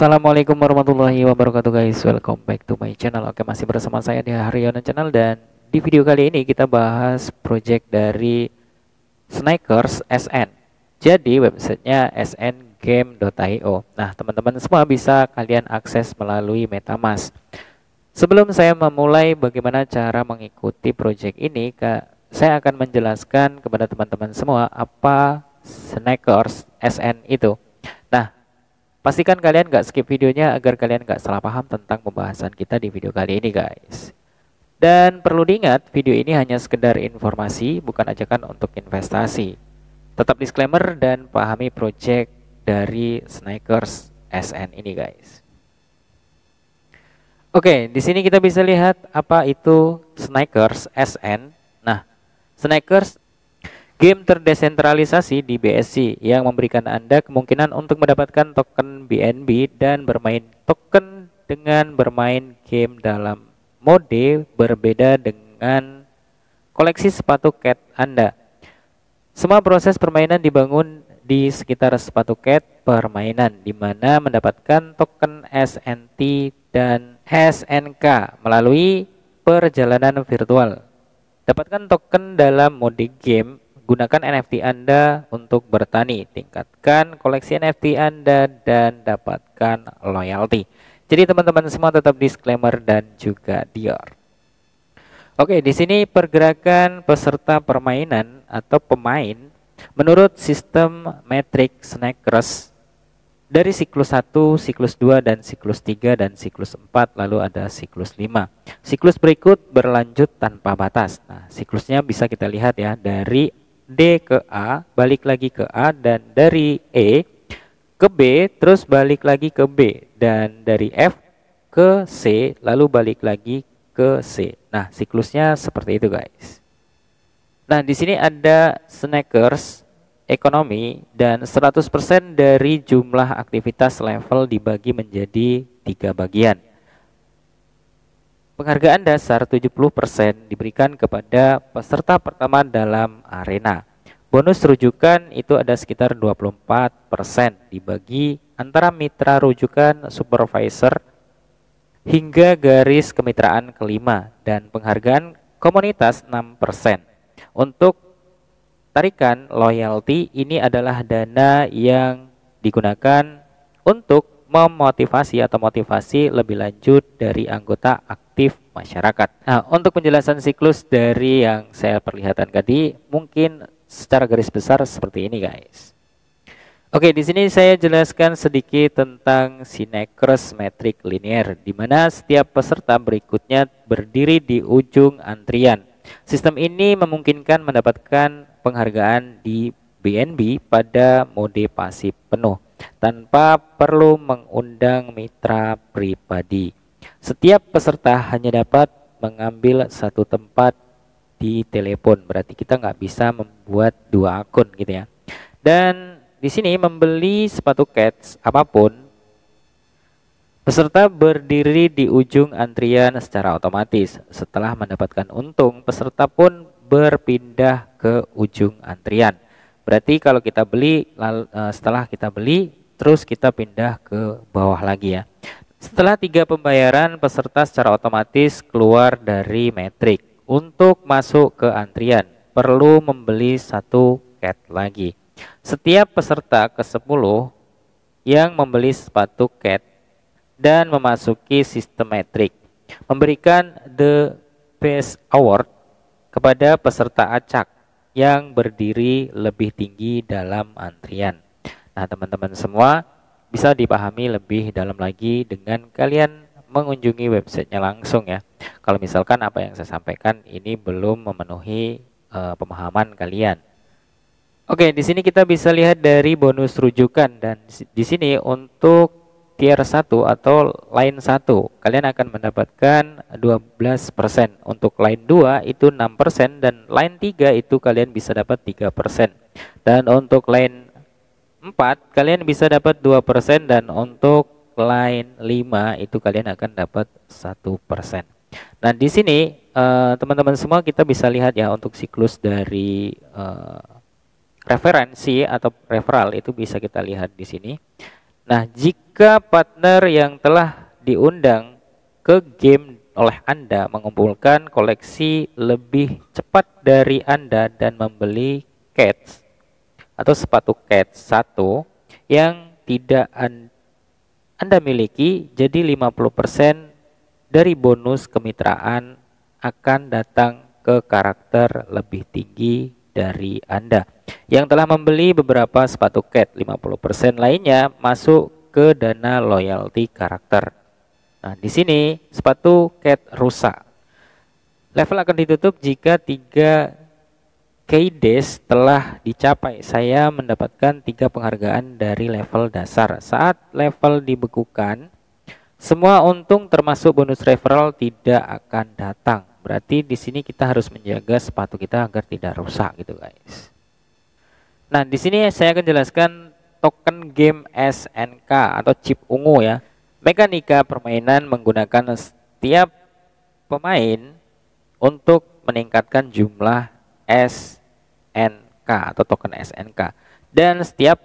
Assalamualaikum warahmatullahi wabarakatuh guys, welcome back to my channel. Oke, masih bersama saya di Haryono Channel, dan di video kali ini kita bahas project dari Sneakers SN. Jadi websitenya sngame.io. Nah teman-teman semua bisa kalian akses melalui metamask. Sebelum saya memulai bagaimana cara mengikuti project ini, saya akan menjelaskan kepada teman-teman semua apa Sneakers SN itu. Nah pastikan kalian gak skip videonya agar kalian gak salah paham tentang pembahasan kita di video kali ini guys. Dan perlu diingat, video ini hanya sekedar informasi, bukan ajakan untuk investasi. Tetap disclaimer dan pahami project dari Sneakers SN ini guys. Oke, di sini kita bisa lihat apa itu Sneakers SN. Nah, Sneakers game terdesentralisasi di BSC yang memberikan Anda kemungkinan untuk mendapatkan token BNB dan bermain token dengan bermain game dalam mode berbeda dengan koleksi sepatu cat Anda. Semua proses permainan dibangun di sekitar sepatu cat permainan, di mana mendapatkan token SNT dan SNK melalui perjalanan virtual. Dapatkan token dalam mode game. Gunakan NFT Anda untuk bertani, tingkatkan koleksi NFT Anda, dan dapatkan loyalty. Jadi teman-teman semua tetap disclaimer dan juga dior. Oke, di sini pergerakan peserta permainan atau pemain menurut sistem metrik Sneakers dari siklus 1, siklus 2, dan siklus 3, dan siklus 4, lalu ada siklus 5. Siklus berikut berlanjut tanpa batas. Nah, siklusnya bisa kita lihat ya, dari D ke A, balik lagi ke A, dan dari E ke B, terus balik lagi ke B, dan dari F ke C, lalu balik lagi ke C. Nah, siklusnya seperti itu guys. Nah, di sini ada Sneakers ekonomi, dan 100% dari jumlah aktivitas level dibagi menjadi 3 bagian. Penghargaan dasar 70% diberikan kepada peserta pertama dalam arena. Bonus rujukan itu ada sekitar 24% dibagi antara mitra rujukan supervisor hingga garis kemitraan kelima, dan penghargaan komunitas 6%. Untuk tarikan loyalty ini adalah dana yang digunakan untuk memotivasi atau motivasi lebih lanjut dari anggota aktif masyarakat. Nah, untuk penjelasan siklus dari yang saya perlihatkan tadi, mungkin secara garis besar seperti ini guys. Oke, di sini saya jelaskan sedikit tentang Sneakers metrik linear, di mana setiap peserta berikutnya berdiri di ujung antrian. Sistem ini memungkinkan mendapatkan penghargaan di BNB pada mode pasif penuh, tanpa perlu mengundang mitra pribadi. Setiap peserta hanya dapat mengambil satu tempat di telepon, berarti kita nggak bisa membuat dua akun gitu ya. Dan di sini membeli sepatu cats apapun, peserta berdiri di ujung antrian secara otomatis. Setelah mendapatkan untung, peserta pun berpindah ke ujung antrian. Berarti kalau kita beli, setelah kita beli, terus kita pindah ke bawah lagi ya. Setelah 3 pembayaran, peserta secara otomatis keluar dari metrik. Untuk masuk ke antrian, perlu membeli satu cat lagi. Setiap peserta ke-10 yang membeli sepatu cat dan memasuki sistem metrik memberikan The Best Award kepada peserta acak yang berdiri lebih tinggi dalam antrian. Nah teman-teman semua bisa dipahami lebih dalam lagi dengan kalian mengunjungi websitenya langsung ya. Kalau misalkan apa yang saya sampaikan ini belum memenuhi pemahaman kalian. Oke, di sini kita bisa lihat dari bonus rujukan, dan di sini untuk tier 1 atau line 1 kalian akan mendapatkan 12%, untuk line 2 itu 6%, dan line 3 itu kalian bisa dapat 3%, dan untuk line 4 kalian bisa dapat 2%, dan untuk line 5 itu kalian akan dapat 1%. Nah di sini teman-teman semua kita bisa lihat ya, untuk siklus dari referensi atau referral itu bisa kita lihat di sini. Nah, jika partner yang telah diundang ke game oleh Anda mengumpulkan koleksi lebih cepat dari Anda dan membeli cats atau sepatu cats satu yang tidak Anda miliki, jadi 50% dari bonus kemitraan akan datang ke karakter lebih tinggi dari Anda yang telah membeli beberapa sepatu cat. 50% lainnya masuk ke dana loyalty karakter. Nah, di sini sepatu cat rusak. Level akan ditutup jika 3K days telah dicapai. Saya mendapatkan 3 penghargaan dari level dasar. Saat level dibekukan, semua untung termasuk bonus referral tidak akan datang. Berarti di sini kita harus menjaga sepatu kita agar tidak rusak gitu, guys. Nah, di sini saya akan jelaskan token game SNK atau chip ungu ya. Mekanika permainan menggunakan setiap pemain untuk meningkatkan jumlah SNK atau token SNK, dan setiap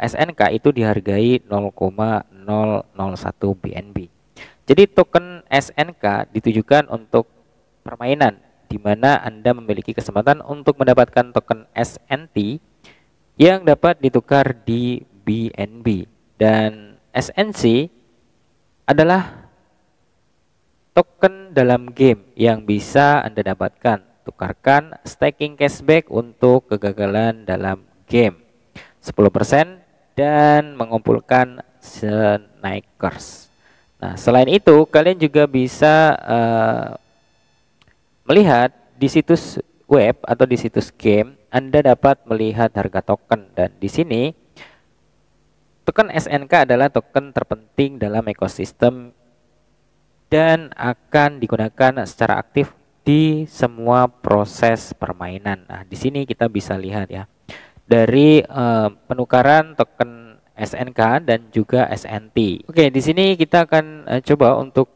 SNK itu dihargai 0,001 BNB. Jadi token SNK ditujukan untuk permainan di mana Anda memiliki kesempatan untuk mendapatkan token SNT yang dapat ditukar di BNB, dan SNC adalah token dalam game yang bisa Anda dapatkan. Tukarkan staking cashback untuk kegagalan dalam game 10% dan mengumpulkan sneakers. Nah, selain itu kalian juga bisa melihat di situs web atau di situs game. Anda dapat melihat harga token, dan di sini token SNK adalah token terpenting dalam ekosistem dan akan digunakan secara aktif di semua proses permainan. Nah, di sini kita bisa lihat ya dari penukaran token SNK dan juga SNT. Oke, di sini kita akan coba untuk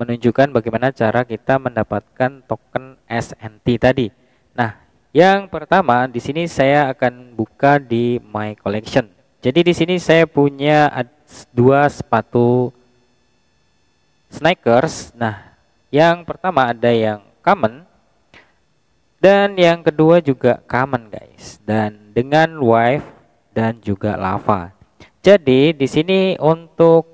menunjukkan bagaimana cara kita mendapatkan token SNT tadi. Nah, yang pertama di sini saya akan buka di My Collection. Jadi di sini saya punya 2 sepatu sneakers. Nah, yang pertama ada yang common dan yang kedua juga common, guys. Dan dengan wave dan juga lava. Jadi di sini untuk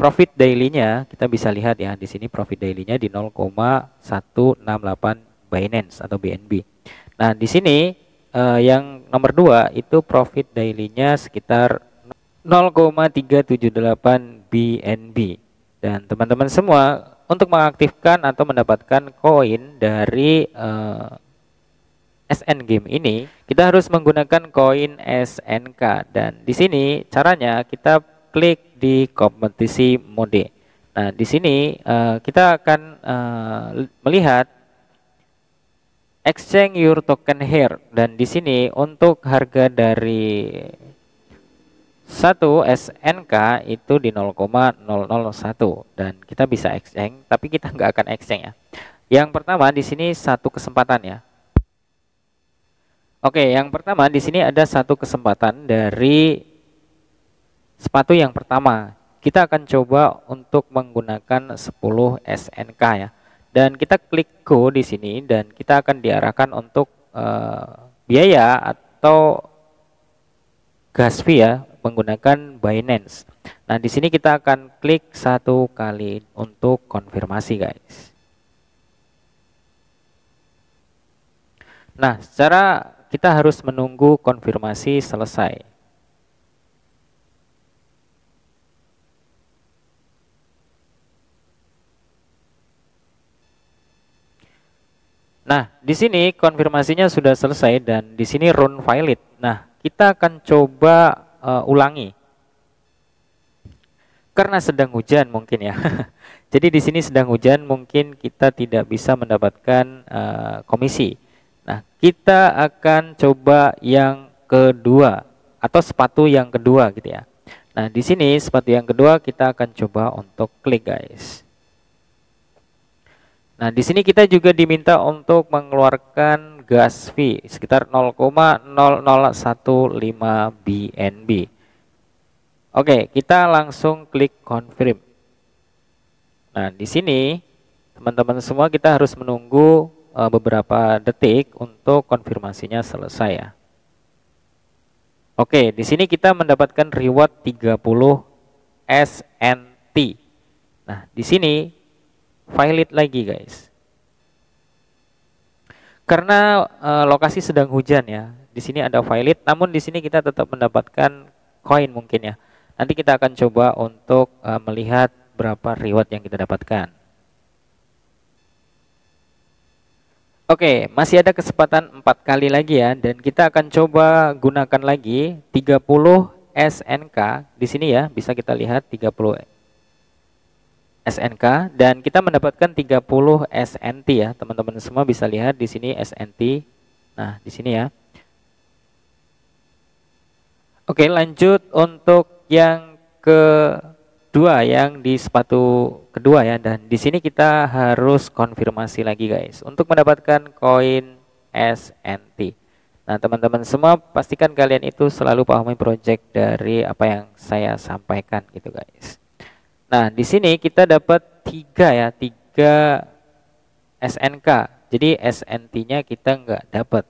profit daily-nya kita bisa lihat ya, di sini profit daily-nya di 0,168 Binance atau BNB. Nah, di sini yang nomor 2 itu profit daily-nya sekitar 0,378 BNB. Dan teman-teman semua untuk mengaktifkan atau mendapatkan koin dari SN game ini, kita harus menggunakan koin SNK, dan di sini caranya kita klik di kompetisi mode. Nah, di sini kita akan melihat exchange your token here, dan di sini untuk harga dari 1 SNK itu di 0,001 dan kita bisa exchange, tapi kita nggak akan exchange ya. Yang pertama di sini satu kesempatan ya. Oke, yang pertama di sini ada satu kesempatan dari sepatu yang pertama. Kita akan coba untuk menggunakan 10 SNK ya. Dan kita klik go di sini dan kita akan diarahkan untuk biaya atau gas fee ya menggunakan Binance. Nah, di sini kita akan klik 1 kali untuk konfirmasi, guys. Nah, secara kita harus menunggu konfirmasi selesai. Nah, di sini konfirmasinya sudah selesai dan di sini run valid. Nah, kita akan coba ulangi. Karena sedang hujan mungkin ya. Jadi di sini sedang hujan, mungkin kita tidak bisa mendapatkan komisi. Nah, kita akan coba yang kedua atau sepatu yang kedua gitu ya. Nah, di sini sepatu yang kedua kita akan coba untuk klik, guys. Nah, di sini kita juga diminta untuk mengeluarkan gas fee sekitar 0,00115 BNB. Oke, kita langsung klik confirm. Nah, di sini teman-teman semua kita harus menunggu beberapa detik untuk konfirmasinya selesai ya. Oke, di sini kita mendapatkan reward 30 SNT. Nah, di sini valid lagi guys. Karena lokasi sedang hujan ya. Di sini ada valid, namun di sini kita tetap mendapatkan koin mungkin ya. Nanti kita akan coba untuk melihat berapa reward yang kita dapatkan. Oke, masih ada kesempatan 4 kali lagi ya, dan kita akan coba gunakan lagi 30 SNK di sini ya, bisa kita lihat 30 SNK dan kita mendapatkan 30 SNT ya, teman-teman semua bisa lihat di sini SNT. Nah, di sini ya. Oke, lanjut untuk yang kedua, yang di sepatu kedua ya, dan di sini kita harus konfirmasi lagi guys untuk mendapatkan koin SNT. Nah, teman-teman semua pastikan kalian itu selalu pahami project dari apa yang saya sampaikan gitu guys. Nah, di sini kita dapat 3 SNK. Jadi SNT-nya kita nggak dapat.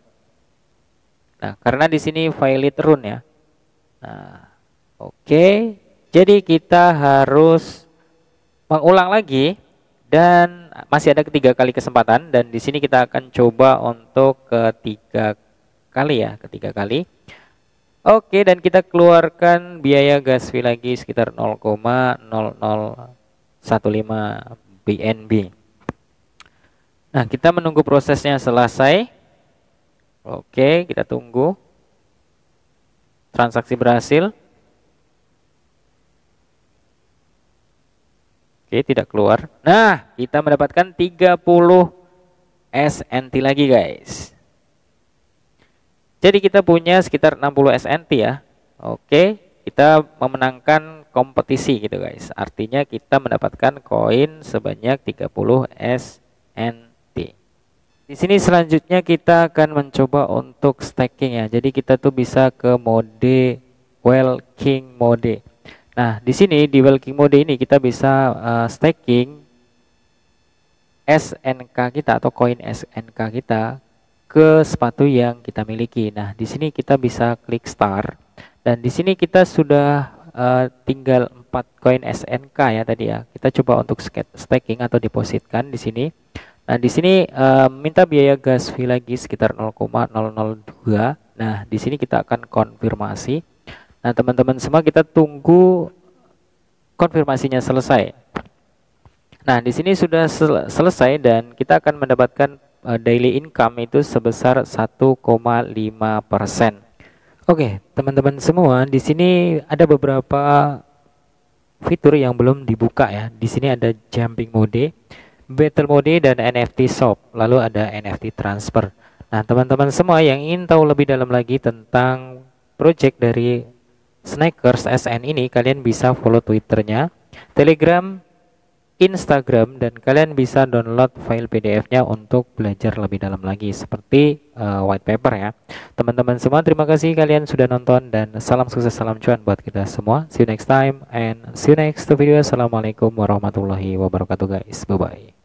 Nah, karena di sini valid rune ya. Nah, oke. Jadi kita harus mengulang lagi dan masih ada 3 kali kesempatan, dan di sini kita akan coba untuk ketiga kali ya, Oke, dan kita keluarkan biaya gas fee lagi sekitar 0,0015 BNB. Nah, kita menunggu prosesnya selesai. Oke, kita tunggu. Transaksi berhasil. Oke, tidak keluar. Nah, kita mendapatkan 30 SNT lagi guys. Jadi kita punya sekitar 60 SNT ya. Oke, kita memenangkan kompetisi gitu guys. Artinya kita mendapatkan koin sebanyak 30 SNT. Di sini selanjutnya kita akan mencoba untuk staking ya. Jadi kita tuh bisa ke mode Welking mode. Nah, di sini di Welking mode ini kita bisa staking SNK kita atau koin SNK kita ke sepatu yang kita miliki. Nah, di sini kita bisa klik start, dan di sini kita sudah tinggal 4 koin SNK ya tadi ya. Kita coba untuk staking atau depositkan di sini. Nah, di sini minta biaya gas fee lagi sekitar 0,002. Nah, di sini kita akan konfirmasi. Nah, teman-teman semua kita tunggu konfirmasinya selesai. Nah, di sini sudah selesai dan kita akan mendapatkan daily income itu sebesar 1,5%. Oke, teman-teman semua, di sini ada beberapa fitur yang belum dibuka ya. Di sini ada jumping mode, battle mode, dan NFT shop, lalu ada NFT transfer. Nah, teman-teman semua yang ingin tahu lebih dalam lagi tentang project dari Sneakers SN ini, kalian bisa follow Twitternya, Telegram, Instagram, dan kalian bisa download file PDF-nya untuk belajar lebih dalam lagi seperti white paper ya. Teman-teman semua, terima kasih kalian sudah nonton dan salam sukses, salam cuan buat kita semua. See you next time and see you next video. Assalamualaikum warahmatullahi wabarakatuh guys. Bye bye.